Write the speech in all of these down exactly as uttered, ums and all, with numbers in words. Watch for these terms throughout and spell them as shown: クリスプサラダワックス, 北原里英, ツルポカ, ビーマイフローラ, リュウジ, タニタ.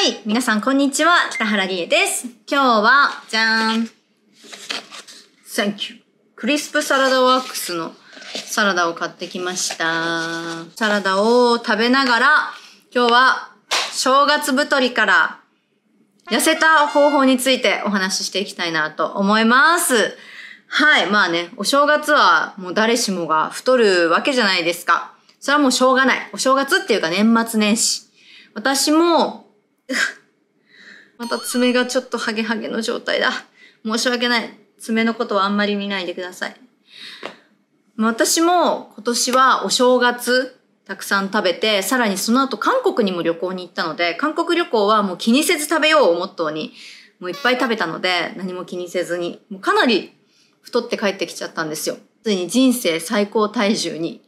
はい、皆さんこんにちは、北原理恵です。今日は、じゃーん。Thank you。クリスプサラダワックスのサラダを買ってきました。サラダを食べながら、今日は正月太りから痩せた方法についてお話ししていきたいなと思います。はい、まあね、お正月はもう誰しもが太るわけじゃないですか。それはもうしょうがない。お正月っていうか年末年始。私も、また爪がちょっとハゲハゲの状態だ。申し訳ない。爪のことはあんまり見ないでください。私も今年はお正月たくさん食べて、さらにその後韓国にも旅行に行ったので、韓国旅行はもう気にせず食べようをモットーに、もういっぱい食べたので、何も気にせずに、もうかなり太って帰ってきちゃったんですよ。ついに人生最高体重に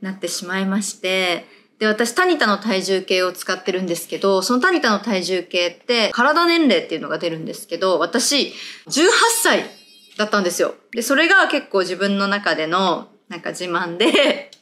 なってしまいまして、で、私、タニタの体重計を使ってるんですけど、そのタニタの体重計って、体年齢っていうのが出るんですけど、私、じゅうはっさいだったんですよ。で、それが結構自分の中での、なんか自慢で、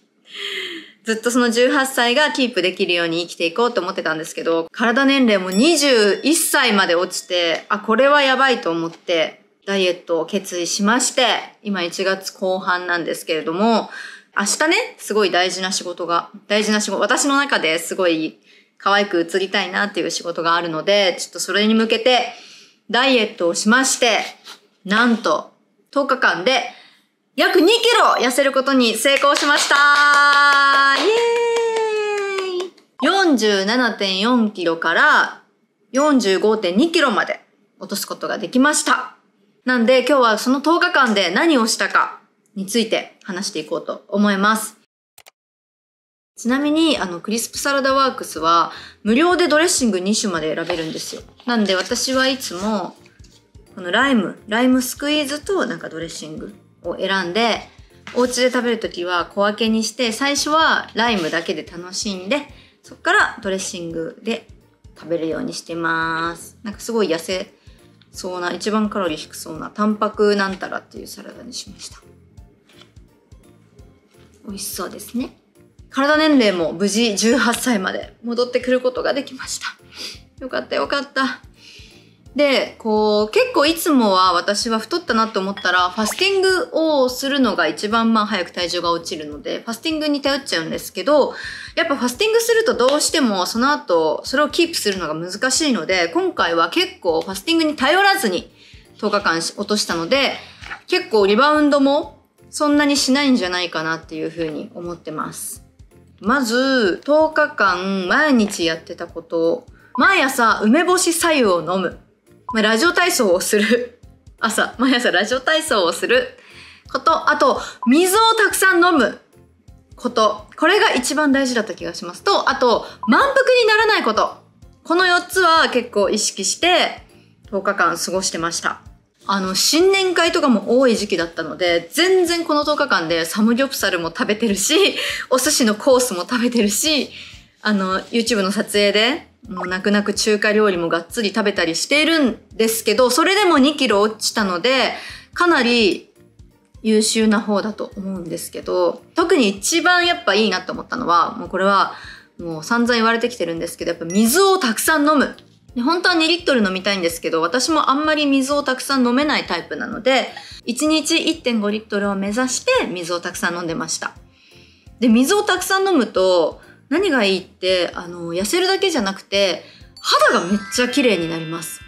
ずっとそのじゅうはっさいがキープできるように生きていこうと思ってたんですけど、体年齢もにじゅういっさいまで落ちて、あ、これはやばいと思って、ダイエットを決意しまして、今いちがつこうはんなんですけれども、明日ね、すごい大事な仕事が、大事な仕事、私の中ですごい可愛く映りたいなっていう仕事があるので、ちょっとそれに向けてダイエットをしまして、なんととおかかんで約にキロ痩せることに成功しましたイエーイ !よんじゅうななてんよんキロから よんじゅうごてんにキロまで落とすことができました。なんで今日はそのとおかかんで何をしたかについて話していこうと思います。ちなみに、あの、クリスプサラダワークスは、無料でドレッシングにしゅまで選べるんですよ。なんで私はいつも、このライム、ライムスクイーズとなんかドレッシングを選んで、お家で食べるときは小分けにして、最初はライムだけで楽しんで、そこからドレッシングで食べるようにしてます。なんかすごい痩せそうな、一番カロリー低そうな、タンパクなんたらっていうサラダにしました。美味しそうですね。体年齢も無事じゅうはっさいまで戻ってくることができました。よかったよかった。で、こう、結構いつもは私は太ったなと思ったら、ファスティングをするのが一番まあ早く体重が落ちるので、ファスティングに頼っちゃうんですけど、やっぱファスティングするとどうしてもその後、それをキープするのが難しいので、今回は結構ファスティングに頼らずにとおかかん落としたので、結構リバウンドもそんなにしないんじゃないかなっていうふうに思ってます。まず、とおかかん毎日やってたこと、毎朝梅干し白湯を飲む。ラジオ体操をする。朝、毎朝ラジオ体操をすること。あと、水をたくさん飲むこと。これが一番大事だった気がします。と、あと、満腹にならないこと。このよっつは結構意識してとおかかん過ごしてました。あの、新年会とかも多い時期だったので、全然このとおかかんでサムギョプサルも食べてるし、お寿司のコースも食べてるし、あの、YouTube の撮影で、もう泣く泣く中華料理もがっつり食べたりしているんですけど、それでもにキロ落ちたので、かなり優秀な方だと思うんですけど、特に一番やっぱいいなと思ったのは、もうこれはもう散々言われてきてるんですけど、やっぱ水をたくさん飲む。本当はにリットル飲みたいんですけど、私もあんまり水をたくさん飲めないタイプなので、いちにちいってんごリットルを目指して水をたくさん飲んでました。で、水をたくさん飲むと、何がいいって、あの、痩せるだけじゃなくて、肌がめっちゃ綺麗になります。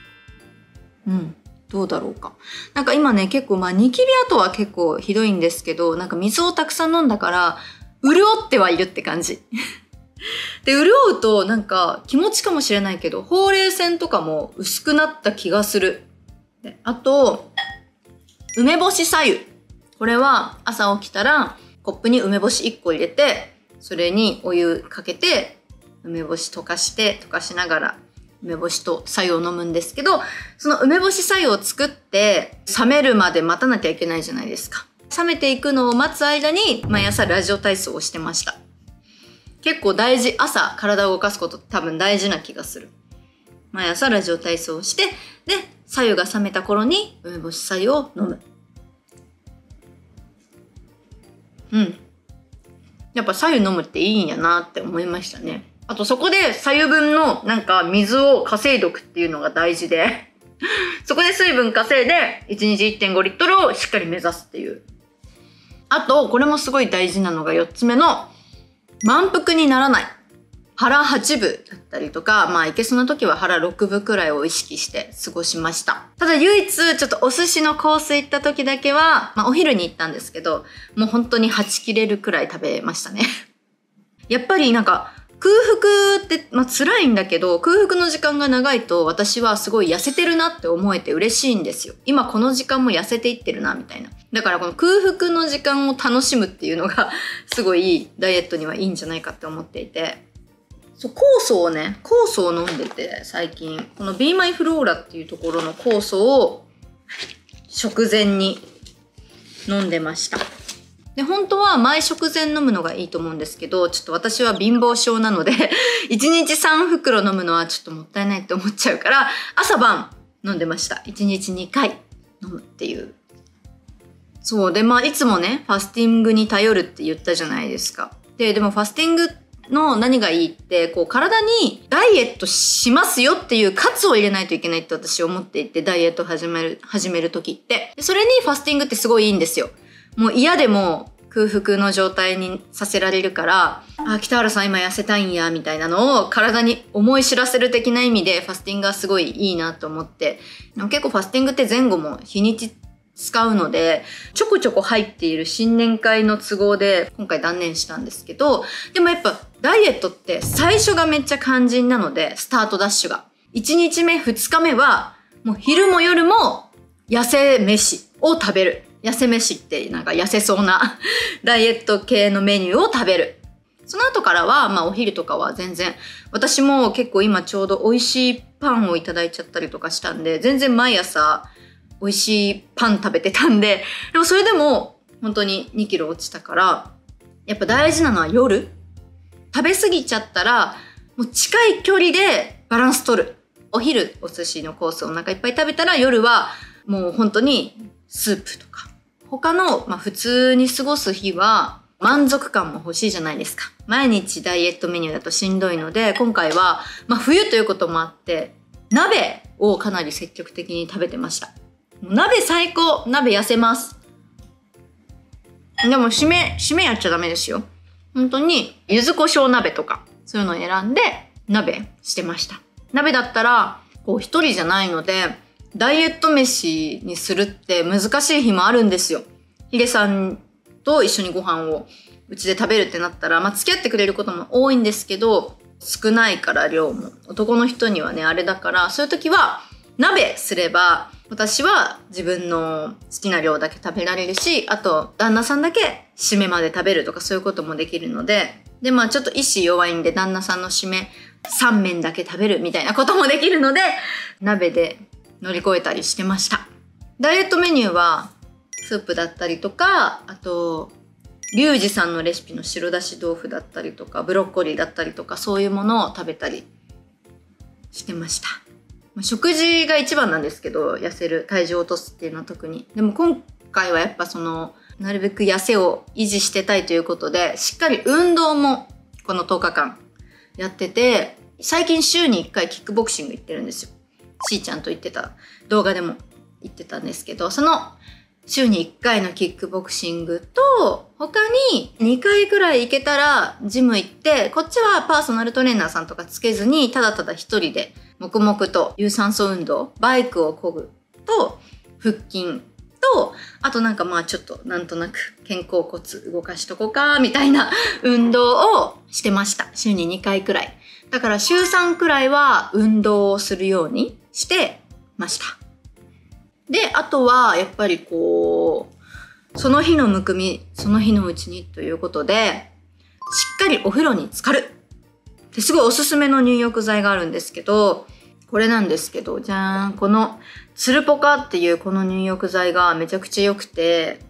うん。どうだろうか。なんか今ね、結構まあ、ニキビ跡は結構ひどいんですけど、なんか水をたくさん飲んだから、潤ってはいるって感じ。で、潤うとなんか気持ちかもしれないけど、ほうれい線とかも薄くなった気がする。で、あと、梅干し白湯。これは朝起きたらコップに梅干しいっこ入れて、それにお湯かけて、梅干し溶かして、溶かしながら梅干しと白湯を飲むんですけど、その梅干し白湯を作って冷めるまで待たなきゃいけないじゃないですか。冷めていくのを待つ間に毎朝ラジオ体操をしてました。結構大事、朝体を動かすことって多分大事な気がする。毎朝ラジオ体操をして、で、白湯が冷めた頃に梅干し白湯を飲む。うん。やっぱ白湯飲むっていいんやなって思いましたね。あとそこで左右分のなんか水を稼いどくっていうのが大事でそこで水分稼いでいちにち いってんご リットルをしっかり目指すっていう。あとこれもすごい大事なのがよっつめの満腹にならない。腹はちぶだったりとか、まあいけそうな時は腹ろくぶくらいを意識して過ごしました。ただ唯一ちょっとお寿司のコース行った時だけは、まあ、お昼に行ったんですけど、もう本当にはち切れるくらい食べましたねやっぱりなんか空腹って、まあ、辛いんだけど、空腹の時間が長いと私はすごい痩せてるなって思えて嬉しいんですよ。今この時間も痩せていってるなみたいな。だからこの空腹の時間を楽しむっていうのがすごいダイエットにはいいんじゃないかって思っていて、そう酵素をね、酵素を飲んでて、最近この ビーマイフローラっていうところの酵素を食前に飲んでました。で、本当は毎食前飲むのがいいと思うんですけど、ちょっと私は貧乏症なので、いちにちさんふくろ飲むのはちょっともったいないって思っちゃうから、朝晩飲んでました。いちにちにかい飲むっていう。そう。で、まあ、いつもね、ファスティングに頼るって言ったじゃないですか。で、でもファスティングの何がいいって、こう、体にダイエットしますよっていう活を入れないといけないって私思っていて、ダイエット始める、始める時って。で、それにファスティングってすごいいいんですよ。もう嫌でも空腹の状態にさせられるから、あ、北原さん今痩せたいんや、みたいなのを体に思い知らせる的な意味でファスティングはすごいいいなと思って。結構ファスティングって前後も日にち使うので、ちょこちょこ入っている新年会の都合で今回断念したんですけど、でもやっぱダイエットって最初がめっちゃ肝心なので、スタートダッシュが。いちにちめ、ふつかめはもう昼も夜も痩せ飯を食べる。痩せ飯ってなんか痩せそうなダイエット系のメニューを食べる。その後からは、まあお昼とかは全然、私も結構今ちょうど美味しいパンをいただいちゃったりとかしたんで、全然毎朝美味しいパン食べてたんで、でもそれでも本当ににキロ落ちたから、やっぱ大事なのは夜。食べ過ぎちゃったら、もう近い距離でバランス取る。お昼お寿司のコースをお腹いっぱい食べたら、夜はもう本当にスープとか。他の、まあ、普通に過ごす日は満足感も欲しいじゃないですか。毎日ダイエットメニューだとしんどいので、今回は、まあ、冬ということもあって鍋をかなり積極的に食べてました。鍋最高。鍋痩せます。でも締め締めやっちゃダメですよ。本当に柚子胡椒鍋とかそういうのを選んで鍋してました。鍋だったらこう一人じゃないのでダイエット飯にするって難しい日もあるんですよ。ヒデさんと一緒にご飯をうちで食べるってなったら、まあ付き合ってくれることも多いんですけど、少ないから量も。男の人にはね、あれだから、そういう時は鍋すれば、私は自分の好きな量だけ食べられるし、あと旦那さんだけ締めまで食べるとかそういうこともできるので、でまあちょっと意志弱いんで旦那さんの締めさんめんだけ食べるみたいなこともできるので、鍋で乗り越えたりしてました。ダイエットメニューはスープだったりとか、あとリュウジさんのレシピの白だし豆腐だったりとか、ブロッコリーだったりとか、そういうものを食べたりしてました。食事が一番なんですけど、痩せる、体重を落とすっていうのは特に。でも今回はやっぱそのなるべく痩せを維持してたいということで、しっかり運動もこのとおかかんやってて、最近週にいっかいキックボクシング行ってるんですよ。しーちゃんと言ってた動画でも言ってたんですけど、その週にいっかいのキックボクシングと、他ににかいぐらい行けたらジム行って、こっちはパーソナルトレーナーさんとかつけずに、ただただ一人で黙々と有酸素運動、バイクを漕ぐと、腹筋と、あとなんかまあちょっとなんとなく肩甲骨動かしとこうか、みたいな運動をしてました。週ににかいくらい。だから週さんくらいは運動をするようにしてました。で、あとはやっぱりこう、その日のむくみ、その日のうちにということで、しっかりお風呂に浸かる。ですごいおすすめの入浴剤があるんですけど、これなんですけど、じゃーん、このツルポカっていうこの入浴剤がめちゃくちゃ良くて、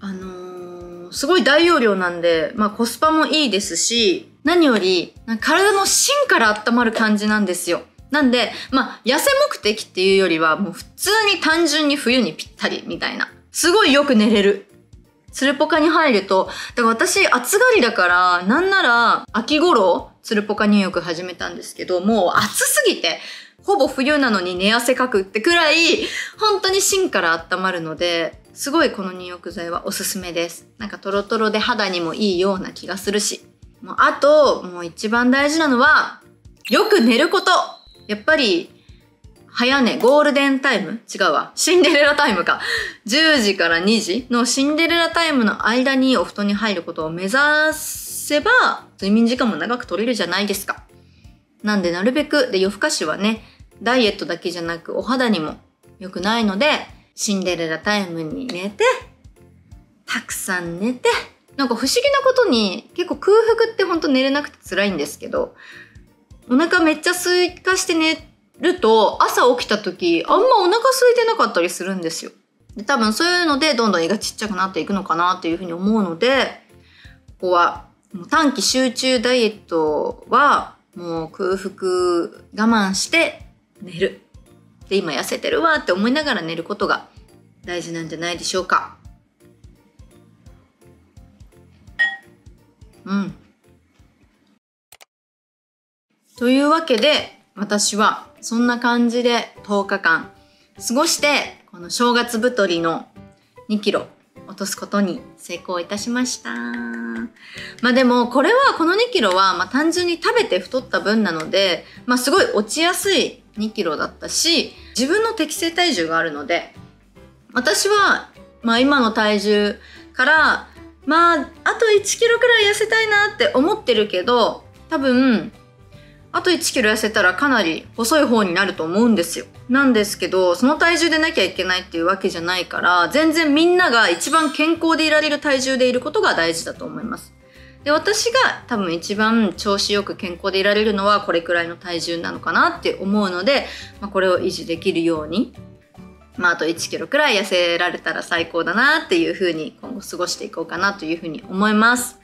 あのー、すごい大容量なんで、まあコスパもいいですし、何より体の芯から温まる感じなんですよ。なんで、まあ、痩せ目的っていうよりは、もう普通に単純に冬にぴったりみたいな。すごいよく寝れる。ツルポカに入ると、だから私暑がりだから、なんなら秋頃、つるぽか入浴始めたんですけど、もう暑すぎて、ほぼ冬なのに寝汗かくってくらい、本当に芯から温まるので、すごいこの入浴剤はおすすめです。なんかトロトロで肌にもいいような気がするし。もうあと、もう一番大事なのは、よく寝ること。やっぱり、早寝、ゴールデンタイム違うわ。シンデレラタイムか。じゅうじからにじのシンデレラタイムの間にお布団に入ることを目指せば、睡眠時間も長く取れるじゃないですか。なんでなるべく、で、夜更かしはね、ダイエットだけじゃなくお肌にも良くないので、シンデレラタイムに寝て、たくさん寝て、なんか不思議なことに結構空腹ってほんと寝れなくて辛いんですけど、お腹めっちゃ空かして寝ると朝起きた時あんまお腹空いてなかったりするんですよ。で、多分そういうのでどんどん胃がちっちゃくなっていくのかなっていうふうに思うので、ここはもう短期集中ダイエットはもう空腹我慢して寝る。で、今痩せてるわって思いながら寝ることが大事なんじゃないでしょうか。うん。というわけで、私はそんな感じでとおかかん過ごして、この正月太りのにキロ落とすことに成功いたしました。まあでも、これは、このにキロは、まあ単純に食べて太った分なので、まあすごい落ちやすいにキロだったし、自分の適正体重があるので、私は、まあ今の体重から、まあ、あといちキロくらい痩せたいなって思ってるけど、多分、あといちキロ痩せたらかなり細い方になると思うんですよ。なんですけど、その体重でなきゃいけないっていうわけじゃないから、全然みんなが一番健康でいられる体重でいることが大事だと思います。で、私が多分一番調子よく健康でいられるのはこれくらいの体重なのかなって思うので、まあ、これを維持できるように、まあ、あといちキロくらい痩せられたら最高だなっていうふうに今後過ごしていこうかなというふうに思います。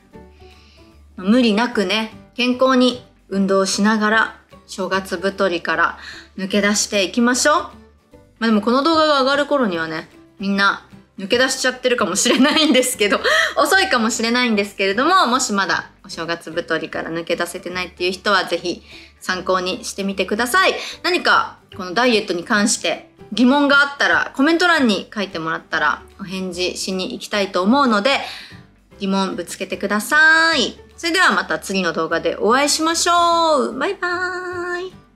無理なくね、健康に運動しながら正月太りから抜け出していきましょう。まあでもこの動画が上がる頃にはね、みんな抜け出しちゃってるかもしれないんですけど、遅いかもしれないんですけれども、もしまだお正月太りから抜け出せてないっていう人はぜひ参考にしてみてください。何かこのダイエットに関して疑問があったらコメント欄に書いてもらったらお返事しに行きたいと思うので、疑問ぶつけてください。それではまた次の動画でお会いしましょう。バイバーイ。